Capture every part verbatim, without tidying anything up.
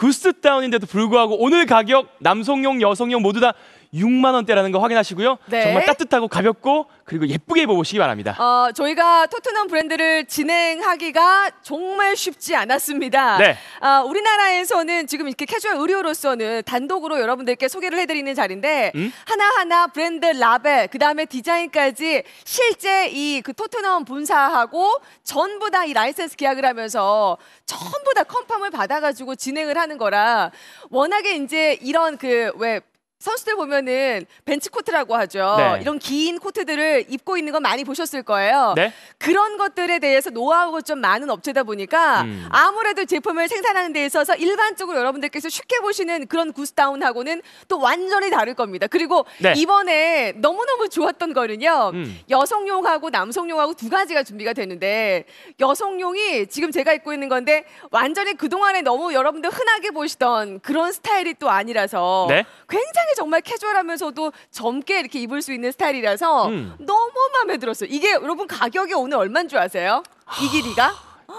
구스타운인데도 불구하고 오늘 가격 남성용, 여성용 모두 다 육만 원대라는 거 확인하시고요. 네. 정말 따뜻하고 가볍고 그리고 예쁘게 입어보시기 바랍니다. 어, 저희가 토트넘 브랜드를 진행하기가 정말 쉽지 않았습니다. 네. 어, 우리나라에서는 지금 이렇게 캐주얼 의류로서는 단독으로 여러분들께 소개를 해드리는 자리인데 음? 하나하나 브랜드 라벨, 그다음에 디자인까지 실제 이 그 토트넘 본사하고 전부 다 이 라이센스 계약을 하면서 전부 다 컨펌을 받아가지고 진행을 하는 거라 워낙에 이제 이런 그 왜 선수들 보면은 벤치 코트라고 하죠. 네. 이런 긴 코트들을 입고 있는 거 많이 보셨을 거예요. 네? 그런 것들에 대해서 노하우가 좀 많은 업체다 보니까 음. 아무래도 제품을 생산하는 데 있어서 일반적으로 여러분들께서 쉽게 보시는 그런 구스타운하고는 또 완전히 다를 겁니다. 그리고 네. 이번에 너무너무 좋았던 거는요. 음. 여성용하고 남성용하고 두 가지가 준비가 되는데 여성용이 지금 제가 입고 있는 건데 완전히 그동안에 너무 여러분들 흔하게 보시던 그런 스타일이 또 아니라서 네? 굉장히 정말 캐주얼하면서도 젊게 이렇게 입을 수 있는 스타일이라서 음. 너무 마음에 들었어요. 이게 여러분 가격이 오늘 얼마인 줄 아세요? 이 길이가?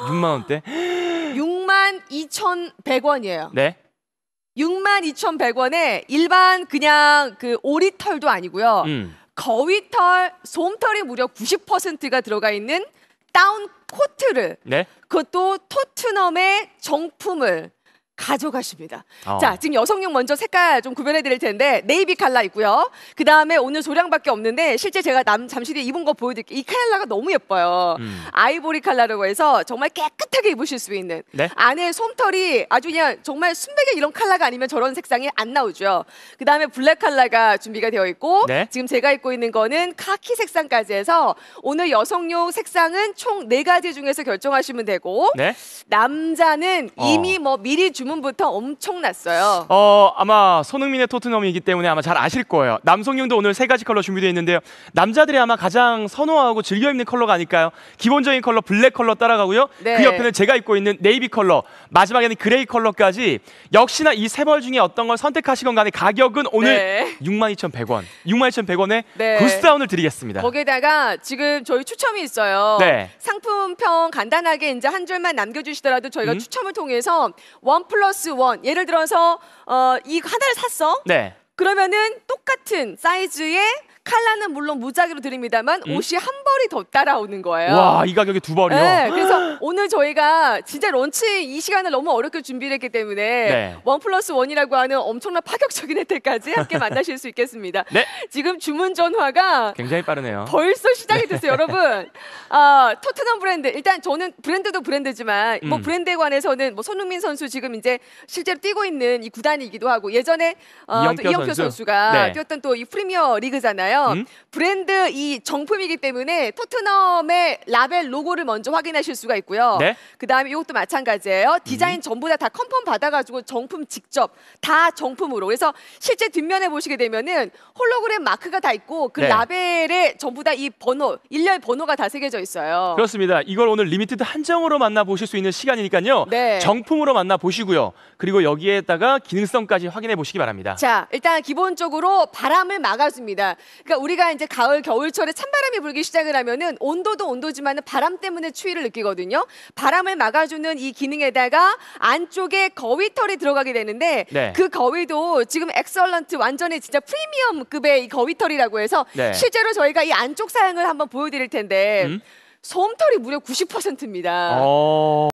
육만 원대? 육만 이천백 원이에요. 네. 육만 이천백 원에 일반 그냥 그 오리털도 아니고요. 음. 거위털, 솜털이 무려 구십 퍼센트가 들어가 있는 다운 코트를 네? 그것도 토트넘의 정품을 가져가십니다. 어. 자, 지금 여성용 먼저 색깔 좀 구별해 드릴 텐데 네이비 컬러 있고요. 그 다음에 오늘 소량밖에 없는데 실제 제가 남, 잠시 뒤에 입은 거 보여드릴게요. 이 컬러가 너무 예뻐요. 음. 아이보리 컬러라고 해서 정말 깨끗하게 입으실 수 있는 네? 안에 솜털이 아주 그냥 정말 순백의 이런 컬러가 아니면 저런 색상이 안 나오죠. 그 다음에 블랙 컬러가 준비가 되어 있고 네? 지금 제가 입고 있는 거는 카키 색상까지 해서 오늘 여성용 색상은 총 네 가지 중에서 결정하시면 되고 네? 남자는 어. 이미 뭐 미리 주문 부터 엄청났어요. 어, 아마 손흥민의 토트넘이기 때문에 아마 잘 아실 거예요. 남성용도 오늘 세 가지 컬러 준비되어 있는데요. 남자들이 아마 가장 선호하고 즐겨 입는 컬러가 아닐까요? 기본적인 컬러 블랙 컬러 따라가고요. 네. 그 옆에는 제가 입고 있는 네이비 컬러, 마지막에는 그레이 컬러까지 역시나 이 세 벌 중에 어떤 걸 선택하시건 간에 가격은 오늘 네. 육만 이천백 원, 육만 이천백 원에 네. 구스타운을 드리겠습니다. 거기다가 지금 저희 추첨이 있어요. 네. 상품평 간단하게 이제 한 줄만 남겨주시더라도 저희가 음? 추첨을 통해서 원 플러스 원, 예를 들어서 어, 이 하나를 샀어? 네. 그러면은 똑같은 사이즈의 컬러는 물론 무작위로 드립니다만 음? 옷이 한 벌이 더 따라오는 거예요. 와, 이 가격에 두 벌이요? 네, 그래서 오늘 저희가 진짜 런치 이 시간을 너무 어렵게 준비를 했기 때문에 네. 원 플러스 원이라고 하는 엄청난 파격적인 혜택까지 함께 만나실 수 있겠습니다. 네. 지금 주문 전화가 굉장히 빠르네요. 벌써 시작이 됐어요. 여러분, 아, 토트넘 브랜드, 일단 저는 브랜드도 브랜드지만 음. 뭐 브랜드에 관해서는 뭐 손흥민 선수 지금 이제 실제로 뛰고 있는 이 구단이기도 하고 예전에 어, 이영표, 또 이영표 선수? 선수가 네. 뛰었던 또 이 프리미어 리그잖아요. 음? 브랜드 이 정품이기 때문에 토트넘의 라벨 로고를 먼저 확인하실 수가 있고요. 네? 그다음에 이것도 마찬가지예요. 디자인 음. 전부 다, 다 컨펌 받아가지고 정품 직접 다 정품으로. 그래서 실제 뒷면에 보시게 되면은 홀로그램 마크가 다 있고 그 네. 라벨에 전부 다 이 번호, 일렬 번호가 다 새겨져 있어요. 그렇습니다. 이걸 오늘 리미티드 한정으로 만나보실 수 있는 시간이니까요. 네. 정품으로 만나보시고요. 그리고 여기에다가 기능성까지 확인해 보시기 바랍니다. 자, 일단 기본적으로 바람을 막아줍니다. 그러니까 우리가 이제 가을, 겨울철에 찬바람이 불기 시작을 하면은 온도도 온도지만은 바람 때문에 추위를 느끼거든요. 바람을 막아주는 이 기능에다가 안쪽에 거위털이 들어가게 되는데 네. 그 거위도 지금 엑설런트 완전히 진짜 프리미엄급의 이 거위털이라고 해서 네. 실제로 저희가 이 안쪽 사양을 한번 보여드릴 텐데 음? 솜털이 무려 구십 퍼센트입니다. 어...